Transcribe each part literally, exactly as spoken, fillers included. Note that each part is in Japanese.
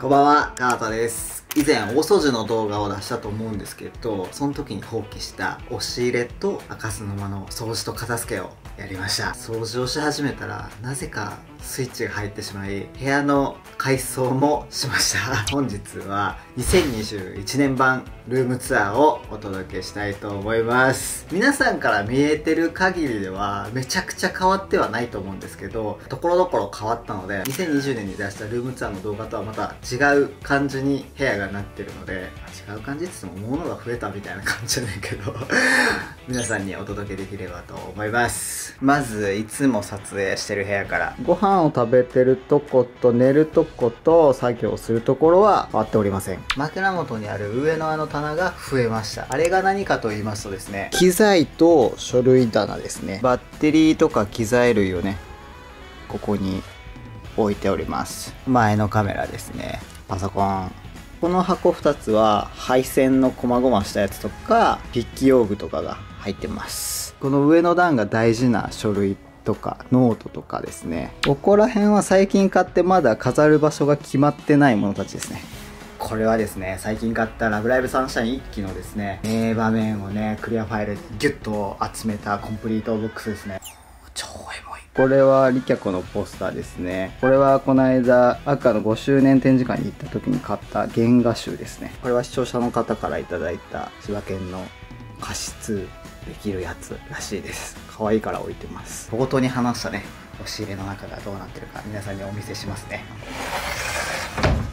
こんばんは、カータです。以前大掃除の動画を出したと思うんですけど、その時に放棄した押し入れと開か間の掃除と片付けをやりました。掃除をし始めたらなぜかスイッチが入ってしまい、部屋の改装もしました。本日はにせんにじゅういちねん版ルームツアーをお届けしたいと思います。皆さんから見えてる限りではめちゃくちゃ変わってはないと思うんですけど、ところどころ変わったので、にせんにじゅうねんに出したルームツアーの動画とはまた違う感じに部屋がなってるので、違う感じっつっても物が増えたみたいな感じじゃないけど皆さんにお届けできればと思います。まずいつも撮影してる部屋から、ご飯を食べてるとこと寝るとこと作業するところは変わっておりません。枕元にある上のあの棚が増えました。あれが何かと言いますとですね、機材と書類棚ですね。バッテリーとか機材類をね、ここに置いております。前のカメラですね、パソコン。この箱ふたつは配線のこまごましたやつとか筆記用具とかが入ってます。この上の段が大事な書類とかノートとかですね。ここら辺は最近買ってまだ飾る場所が決まってないものたちですね。これはですね、最近買った「ラブライブサンシャイン」いっきのですね、名場面をね、クリアファイルギュッと集めたコンプリートボックスですね。超エモい。これはリキャコのポスターですね。これはこの間赤のごしゅうねん展示会に行った時に買った原画集ですね。これは視聴者の方からいただいた千葉県の加湿できるやつらしいです。可愛いから置いてます。冒頭に話したね、押し入れの中がどうなってるか皆さんにお見せしますね。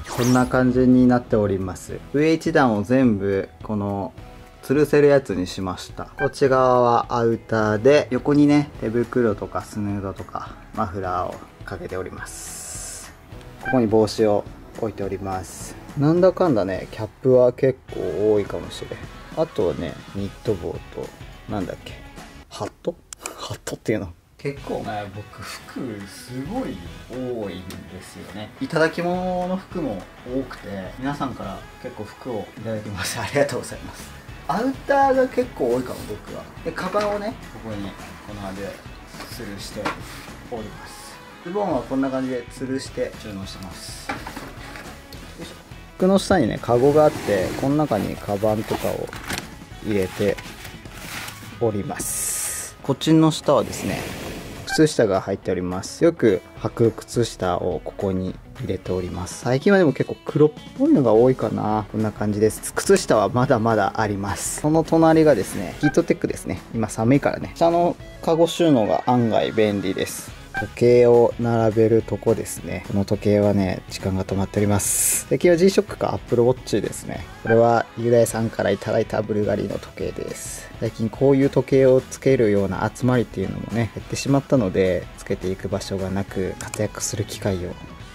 こんな感じになっております。上一段を全部この吊るせるやつにしました。こっち側はアウターで、横にね手袋とかスヌードとかマフラーをかけております。ここに帽子を置いております。なんだかんだね、キャップは結構多いかもしれん。あとはね、ニット帽となんだっけ、ハットハットっていうの。結構ね、僕服すごい多いんですよね。いただき物の服も多くて、皆さんから結構服をいただきまして、ありがとうございます。アウターが結構多いかも、僕は。で、カバンをね、ここにこの辺で吊るしております。ズボンはこんな感じで吊るして収納してます。服の下にね、カゴがあって、この中にカバンとかを入れております。こっちの下はですね、靴下が入っております。よく履く靴下をここに入れております。最近はでも結構黒っぽいのが多いかな。こんな感じです。靴下はまだまだあります。その隣がですね、ヒートテックですね。今寒いからね、下のカゴ収納が案外便利です。時計を並べるとこですね。この時計はね、時間が止まっております。最近は ジーショック か Apple Watch ですね。これはユダヤさんからいただいたブルガリの時計です。最近こういう時計をつけるような集まりっていうのもね、減ってしまったので、つけていく場所がなく活躍する機会を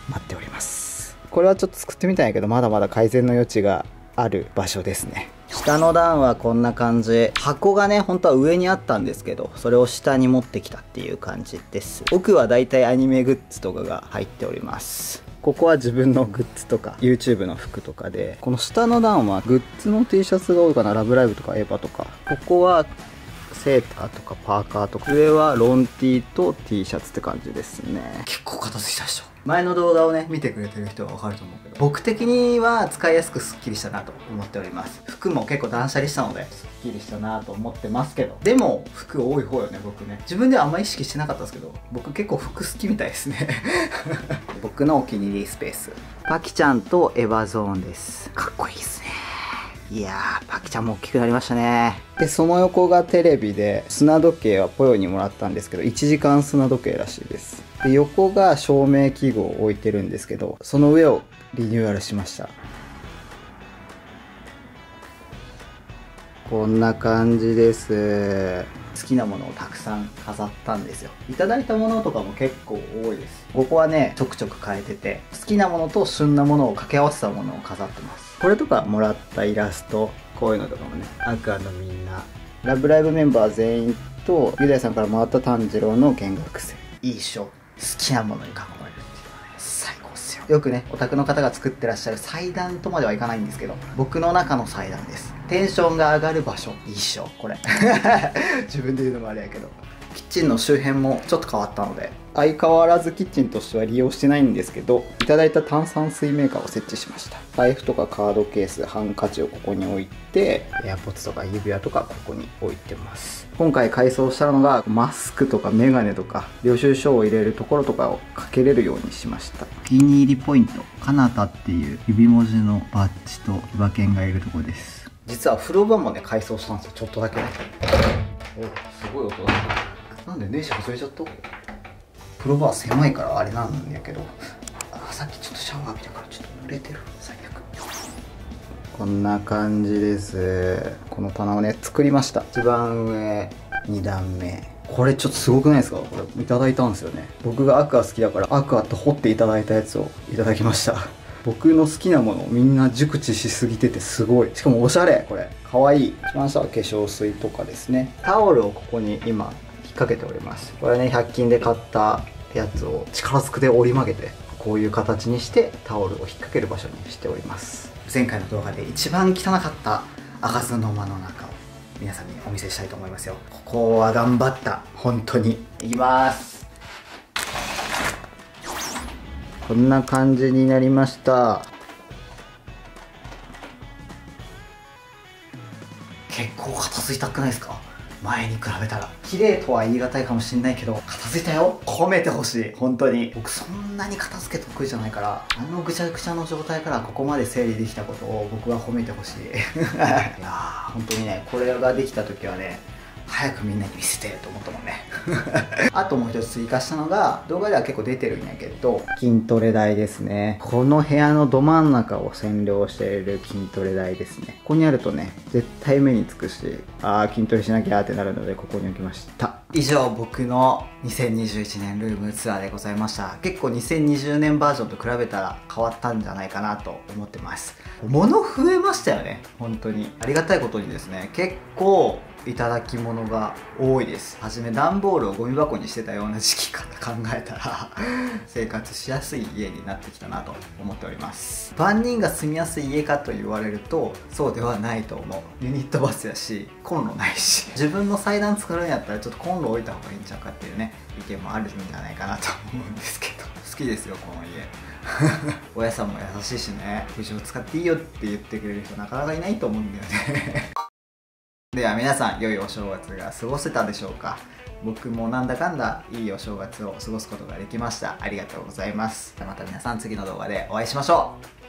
待っております。これはちょっと作ってみたんやけど、まだまだ改善の余地がある場所ですね。下の段はこんな感じ。箱がね、本当は上にあったんですけど、それを下に持ってきたっていう感じです。奥はだいたいアニメグッズとかが入っております。ここは自分のグッズとか YouTube の服とかで、この下の段はグッズの T シャツが多いかな。ラブライブとかエヴァとか。ここはセーターとかパーカーとか。上はロン T と T シャツって感じですね。結構片付いたでしょ。前の動画をね、見てくれてる人は分かると思うけど、僕的には使いやすくスッキリしたなと思っております。服も結構断捨離したのでスッキリしたなと思ってますけど、でも服多い方よね、僕ね。自分ではあんま意識してなかったんですけど、僕結構服好きみたいですね僕のお気に入りスペース、パキちゃんとエヴァゾーンです。かっこいいですね。いやー、パキちゃんも大きくなりましたね。で、その横がテレビで、砂時計はポヨにもらったんですけど、いちじかん砂時計らしいです。で、横が照明器具を置いてるんですけど、その上をリニューアルしました。こんな感じです。好きなものをたくさん飾ったんですよ。いただいたものとかも結構多いです。ここはね、ちょくちょく変えてて、好きなものと旬なものを掛け合わせたものを飾ってます。これとかもらったイラスト、こういうのとかもね、アクアのみんな、ラブライブメンバー全員とユダヤさんからもらった炭治郎の見学生、いい書、好きなものに囲まれるっていうのはね、最高っすよ。よくね、お宅の方が作ってらっしゃる祭壇とまではいかないんですけど、僕の中の祭壇です。テンションが上がる場所、いい書、これ自分で言うのもあれやけど。キッチンの周辺もちょっと変わったので、相変わらずキッチンとしては利用してないんですけど、いただいた炭酸水メーカーを設置しました。財布とかカードケース、ハンカチをここに置いて、エアポッツとか指輪とかここに置いてます。今回改装したのがマスクとかメガネとか領収書を入れるところとかをかけれるようにしました。お気に入りポイント、かなたっていう指文字のバッジとイバケンがいるところです。実は風呂場もね、改装したんですよ、ちょっとだけ。お、すごい音だった。なんで電車外れちゃった。風呂場は狭いからあれなんやけど、あ、さっきちょっとシャワー浴びたからちょっと濡れてる、最悪。こんな感じです。この棚をね、作りました。一番上、に段目。これちょっとすごくないですか。これいただいたんですよね。僕がアクア好きだから、アクアと掘っていただいたやつをいただきました。僕の好きなものをみんな熟知しすぎてて、すごい。しかもおしゃれ、これかわいい。一番下は化粧水とかですね。タオルをここに今引っ掛けております。これはね、ひゃく均で買ったやつを力ずくで折り曲げて、こういう形にしてタオルを引っ掛ける場所にしております。前回の動画で一番汚かった開かずの間の中を皆さんにお見せしたいと思いますよ。ここは頑張った、本当に。いきます。こんな感じになりました。結構片付いたくないですか。前に比べたら綺麗とは言い難いかもしれないけど、片付いたよ、褒めてほしい、本当に。僕そんなに片付け得意じゃないから、あのぐちゃぐちゃの状態からここまで整理できたことを僕は褒めてほしいいやー、本当にね、これができた時はね、早くみんなに見せてと思ったもんねあともう一つ追加したのが、動画では結構出てるんやけど、筋トレ台ですね。この部屋のど真ん中を占領している筋トレ台ですね。ここにあるとね、絶対目につくし、あー筋トレしなきゃーってなるので、ここに置きました。以上、僕のにせんにじゅういちねんルームツアーでございました。結構にせんにじゅうねんバージョンと比べたら変わったんじゃないかなと思ってます。物増えましたよね、本当に。ありがたいことにですね、結構いただき物が多いです。初め段ボールをゴミ箱にしてたような時期から考えたら生活しやすい家になってきたなと思っております。万人が住みやすい家かと言われるとそうではないと思う。ユニットバスやし、コンロないし、自分の祭壇作るんやったらちょっとコンロ置いた方がいいんちゃうかっていうね、意見もあるんじゃないかなと思うんですけど、好きですよこの家お家さんも優しいしね、無償使っていいよって言ってくれる人なかなかいないと思うんだよねでは皆さん、良いお正月が過ごせたでしょうか。僕もなんだかんだいいお正月を過ごすことができました。ありがとうございます。また皆さん、次の動画でお会いしましょう。